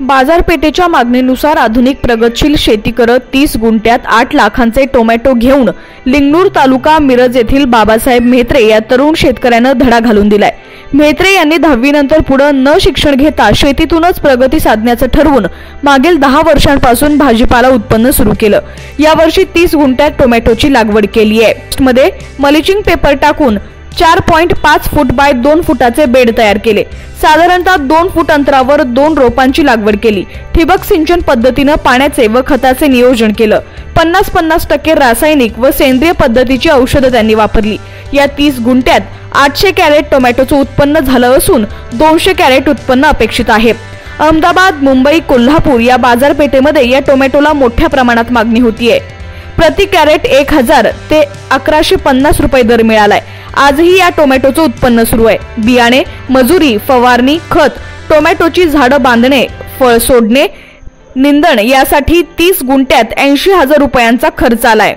बाजारपेठेच्या मागणीनुसार आधुनिक प्रगतशील शेती करत 30 गुंठ्यात 8 लाखांचे टोमॅटो घेऊन लिंगणूर तालुका मिरज येथील बाबासाहेब म्हेत्रे या तरुण शेतकऱ्याने धडा घालून दिलाय। म्हेत्रे यांनी 10वीनंतर पुढे न शिक्षण घेता शेतीतूनच प्रगती साधण्याचे ठरवून मागील 10 वर्षांपासून भाजीपाला उत्पन्न सुरू केलं। यावर्षी 30 गुंठ्यात टोमॅटोची लागवड केली आहे। मध्ये मल्चिंग पेपर टाकून 4.5 फूट बाय 2 फुटाचे बेड तयार केले। साधारणतः 2 फूट अंतरावर 2 रोपांची लागवड केली। ठिबक सिंचन पद्धतीने पाण्याचे व खताचे नियोजन केलं। 50-50% रासायनिक व सेंद्रिय पद्धतीची औषधे त्यांनी वापरली। या 30 गुंठ्यात 800 कॅरेट टोमॅटोचे उत्पन्न झालं असून 200 कॅरेट उत्पन्न अपेक्षित आहे। अहमदाबाद, मुंबई, कोल्हापूर या बाजारपेठेमध्ये या टोमॅटोला मोठ्या प्रमाणात मागणी होतीये। प्रति कॅरेट 1000 ते 1150 रुपये दर मिळालाय। आजही या टोमॅटोचे उत्पन्न सुरू आहे। बियाणे, मजुरी, फवारणी, खत, टोमॅटोची झाडं बांधणे, फळ सोडणे, निंदण यासाठी 30 गुंठ्यात 80,000 रुपयांचा खर्च आलाय।